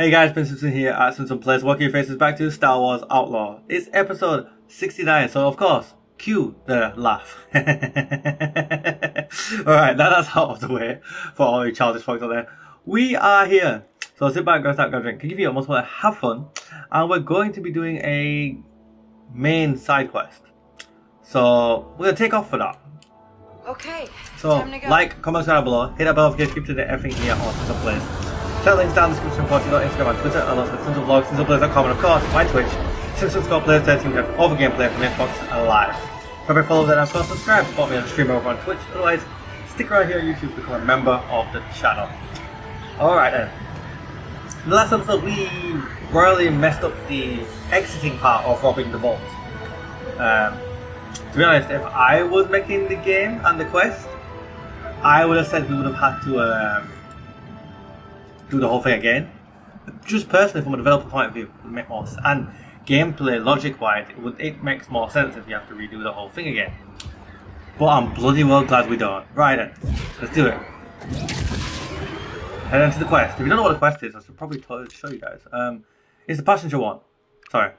Hey guys, Ben Simpson here at Simpson Plays. Welcome your faces back to Star Wars Outlaws. It's episode 69, so of course, cue the laugh. Alright, now that's out of the way for all you childish folks out there. We are here, so sit back, go start, grab a drink, give you almost want to have fun. And we're going to be doing a main side quest. So, we're going to take off for that. Okay. So, like, comment, subscribe below, hit that bell, forget, keep to the everything here on Simpson Plays. Check links down in the description for Instagram and Twitter, and also Simpson Vlogs, SimpsonPlays.com, and of course, my Twitch, Simpson Plays 13, we have all the gameplay from Xbox and live. Probably follow that and of course subscribe, support me on the stream over on Twitch, otherwise, stick around here on YouTube, become a member of the channel. Alright then. In the last episode, we royally messed up the exiting part of robbing the vault. To be honest, if I was making the game and the quest, I would have said we would have had to do the whole thing again. Just personally, from a developer point of view, it would make more sense. And gameplay, logic-wise, it makes more sense if you have to redo the whole thing again. But I'm bloody well glad we don't. Right then, let's do it. Head on to the quest. If you don't know what the quest is, I should probably show you guys. It's the passenger one. Sorry.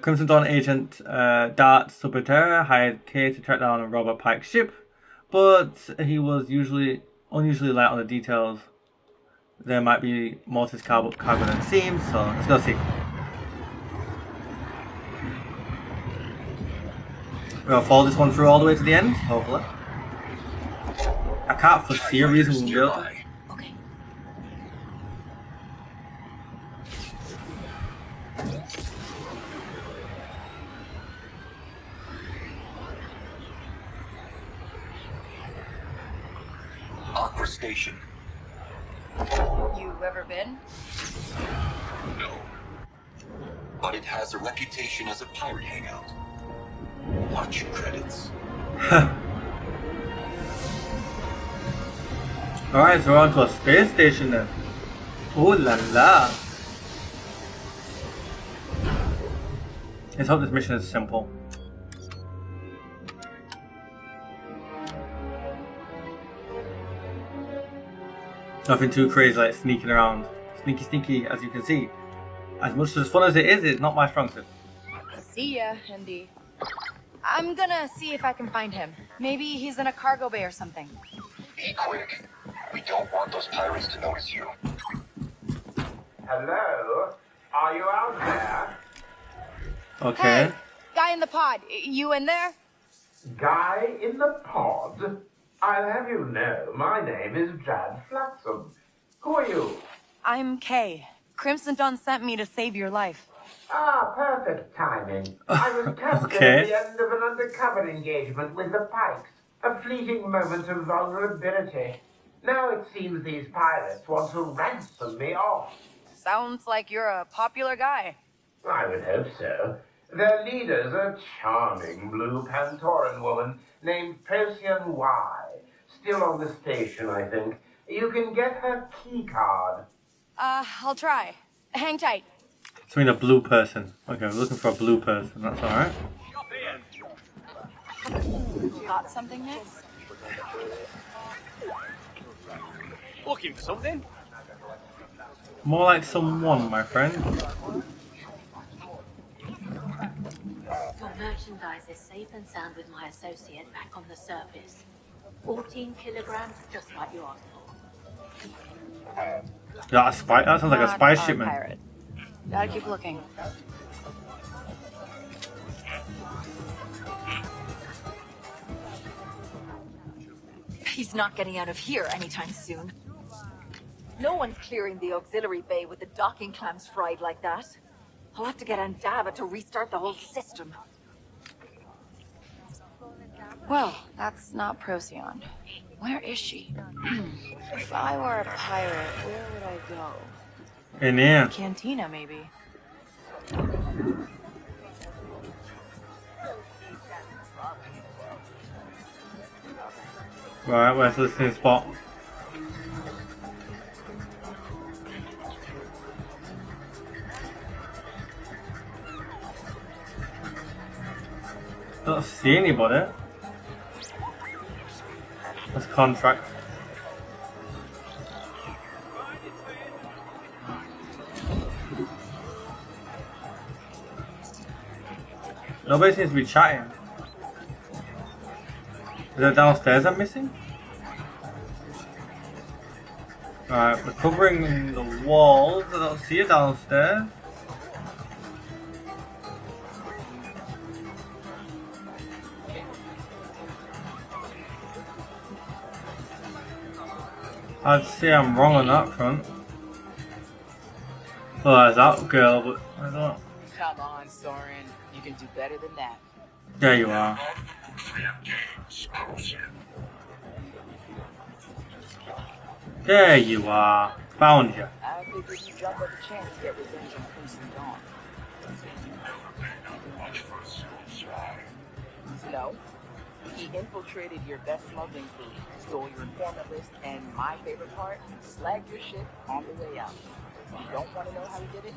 Crimson Dawn agent Dart Subterra hired Kay to track down and rob a Pike ship, but he was unusually light on the details. There might be more to his cargo than it seems, so let's go see. We'll follow this one through all the way to the end, hopefully. I can't foresee a reason we'll do it. Station. You ever been? No. But it has a reputation as a pirate hangout. Watch your credits. Alright, so we're on to a space station then. Ooh la la. Let's hope this mission is simple. Nothing too crazy like sneaking around. Sneaky, as you can see. As much as fun as it is, it's not my strong suit. See ya, Andy. I'm gonna see if I can find him. Maybe he's in a cargo bay or something. Be quick. We don't want those pirates to notice you. Hello? Are you out there? Okay. Hey, guy in the pod. You in there? Guy in the pod? I'll have you know, my name is Jad Flaxon. Who are you? I'm Kay. Crimson Dawn sent me to save your life. Ah, perfect timing. I was captured at the end of an undercover engagement with the Pikes. A fleeting moment of vulnerability. Now it seems these pirates want to ransom me off. Sounds like you're a popular guy. I would hope so. Their leader's a charming blue Pantoran woman named Procyon Y. Still on the station, I think. You can get her key card. I'll try. Hang tight. So we need a blue person. Okay, we're looking for a blue person. That's all right. Got something next? Looking for something? More like someone, my friend. Your merchandise is safe and sound with my associate back on the surface. 14 kilograms, just like you asked for. That sounds like a spy shipment. Pirate. Gotta keep looking. He's not getting out of here anytime soon. No one's clearing the auxiliary bay with the docking clamps fried like that. I'll have to get Andava to restart the whole system. Well, that's not Procyon. Where is she? If I were a pirate, where would I go? In there. Cantina, maybe. Right, where's the same spot? I don't see anybody. That's contract. Nobody seems to be chatting. Is that downstairs I'm missing? Alright, we're covering the walls. I don't see it downstairs. I'd say I'm wrong on that front. Well, there's that girl, but I don't know. Come on, Soren. You can do better than that. There you are. There you are. Found you. I figured you jump at the chance to get revenge on Crimson Dawn. No. He infiltrated your best smuggling fleet, stole your informant list, and my favorite part, slagged your ship on the way out. You don't want to know how he did it?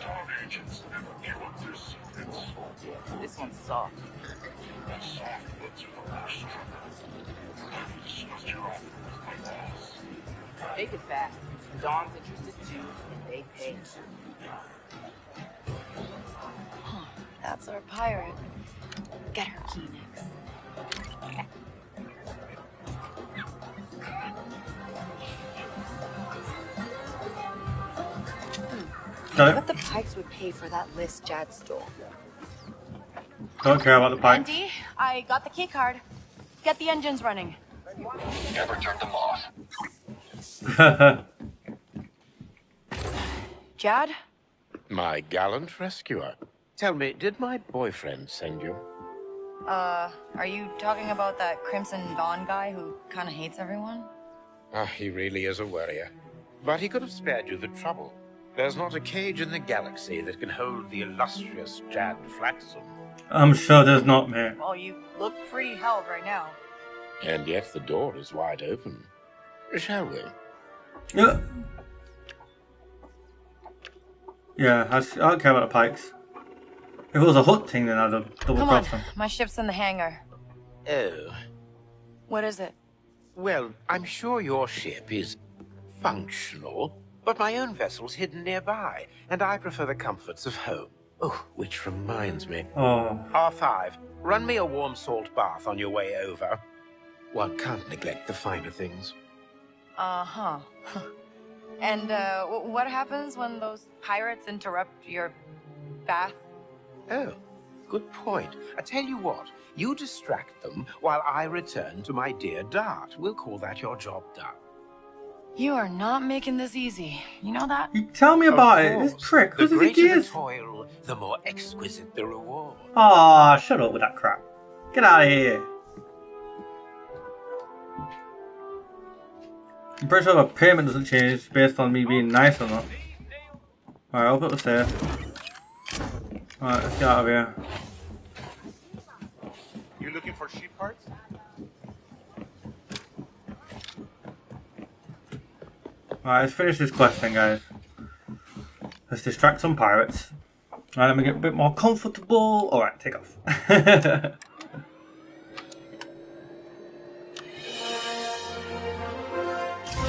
Town agents never give up their secrets. Yeah, this one's soft. That's soft, but to the last trouble. Make it fast. Dawn's interested too, and they pay. Huh, that's our pirate. Get her key next. Okay. What the Pikes would pay for that list Jad stole. Don't care about the Pikes. Andy, I got the key card. Get the engines running. Never turned them off. Jad? My gallant rescuer. Tell me, did my boyfriend send you? Are you talking about that Crimson Dawn guy who kind of hates everyone? Ah, he really is a worrier. But he could have spared you the trouble. There's not a cage in the galaxy that can hold the illustrious Jad Flaxon. I'm sure there's not, man. Well, you look pretty held right now. And yet the door is wide open. Shall we? Yeah. Yeah, I don't care about the Pikes. If it was a hook thing, then I'd have double crossed them. Come on, my ship's in the hangar. Oh. What is it? Well, I'm sure your ship is functional. But my own vessel's hidden nearby, and I prefer the comforts of home. Oh, which reminds me. Oh. R5, run me a warm salt bath on your way over. One can't neglect the finer things. Uh-huh. And, what happens when those pirates interrupt your bath? Oh, good point. I tell you what, you distract them while I return to my dear Dart. We'll call that your job done. You are not making this easy. You know that? You tell me about it. This prick. The greater the toil, the more exquisite the reward. Ah, shut up with that crap. Get out of here. I'm pretty sure the payment doesn't change based on me being nice or not. Alright, I'll put the safe. Alright, let's get out of here. You looking for sheep parts? Alright, let's finish this quest then, guys. Let's distract some pirates. Alright, let me get a bit more comfortable. Alright, take off.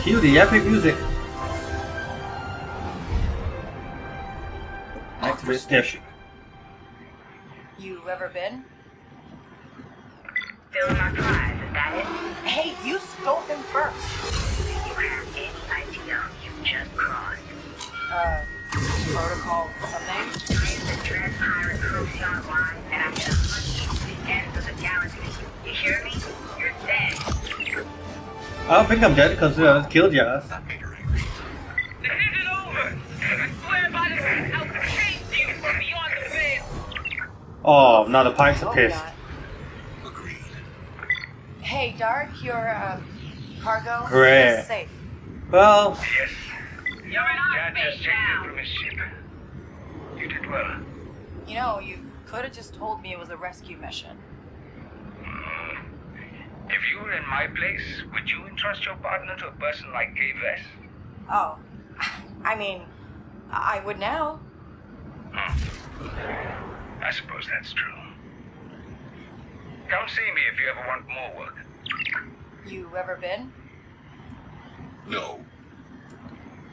Cue the epic music. Activate station. You ever been? Still in our prize, is that it? Hey, you stole them first. You just crossed. Protocol something? I am the Dread Pirate Procyon Y, and I'm gonna hunt you to the ends of the galaxy. You hear me? You're dead. I don't think I'm dead because I was killed, yeah. This isn't over! I swear by the things I'll chase you from beyond the bed! Oh, now the Pikes are pissed. Agreed. Hey, Dark, your cargo is safe. Well, yes. You're in our space now. You did well. You know, you could have just told me it was a rescue mission. If you were in my place, would you entrust your partner to a person like Kay Vess? Oh, I mean, I would now. I suppose that's true. Come see me if you ever want more work. You ever been? No,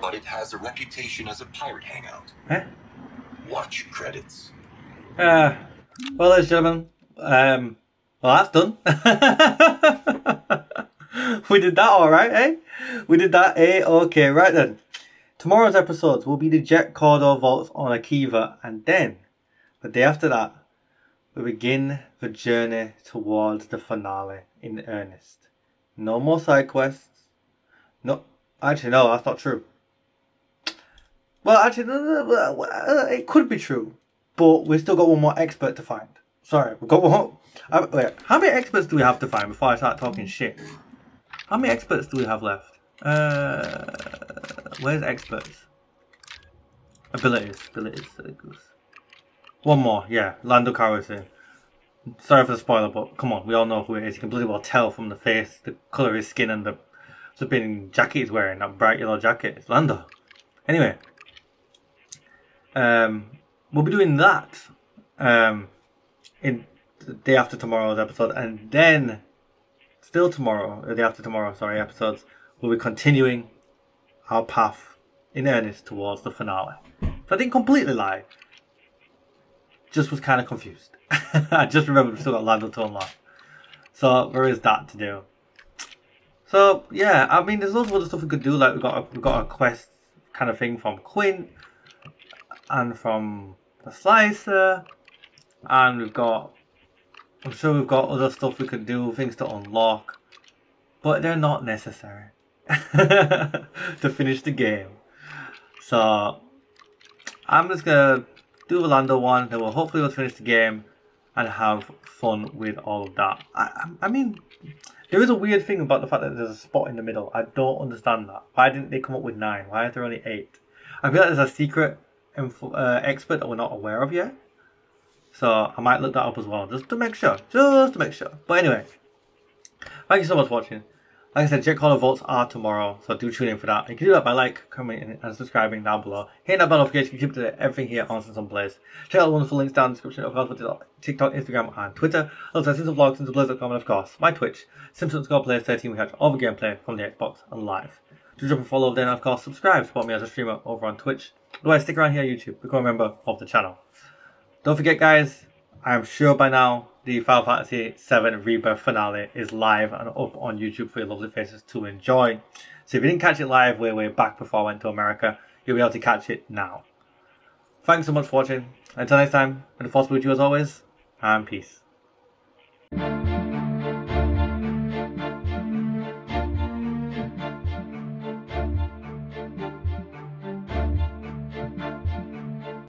but it has a reputation as a pirate hangout. Huh? Watch credits. Well, ladies and gentlemen, well, that's done. We did that all right, eh? We did that, eh? Okay, right then. Tomorrow's episodes will be the Jet Cordo vaults on Akiva, and then the day after that, we begin the journey towards the finale in earnest. No more side quests. No, actually, no, that's not true. Well, actually, it could be true, but we've still got one more expert to find. Sorry, we've got one more. Wait, how many experts do we have to find before I start talking shit? How many experts do we have left? Where's experts? Abilities. One more, yeah, Lando Calrissian. Sorry for the spoiler, but come on, we all know who it is. You can bloody well tell from the face, the colour of his skin, and the flipping jacket he's wearing, that bright yellow jacket. It's Lando. Anyway, we'll be doing that in the day after tomorrow's episode, and then still tomorrow, the day after tomorrow, sorry, episodes, we'll be continuing our path in earnest towards the finale. So I didn't completely lie, just was kind of confused. I just remembered we've still got Lando to unlock. So there is that to do. So yeah, I mean, there's loads of other stuff we could do, like we've got a quest kind of thing from Quint and from the Slicer, and I'm sure we've got other stuff we could do, things to unlock, but they're not necessary to finish the game. So I'm just gonna do the Lando one, then we'll hopefully finish the game and have fun with all of that. I mean, there is a weird thing about the fact that there's a spot in the middle. I don't understand that. Why didn't they come up with 9? Why are there only 8? I feel like there's a secret expert that we're not aware of yet. So I might look that up as well, just to make sure. But anyway, thank you so much for watching. Like I said, Jet Cordo Vaults are tomorrow, so do tune in for that. You can do that by like, commenting, and subscribing down below. Hit that bell notification, keep up to everything here on Simpson Plays. Check out the wonderful links down in the description of TikTok, Instagram, and Twitter. Also, Simpson Vlogs, SimpsonPlays.com, and of course, my Twitch, Simpson_Plays13, we catch all the gameplay from the Xbox and live. Do drop a follow then, and of course, subscribe, support me as a streamer over on Twitch. Otherwise, stick around here on YouTube, become a member of the channel. Don't forget, guys, I'm sure by now, the Final Fantasy VII Rebirth finale is live and up on YouTube for your lovely faces to enjoy. So if you didn't catch it live way back before I went to America, you'll be able to catch it now. Thanks so much for watching. Until next time, and the force be with you as always, and peace.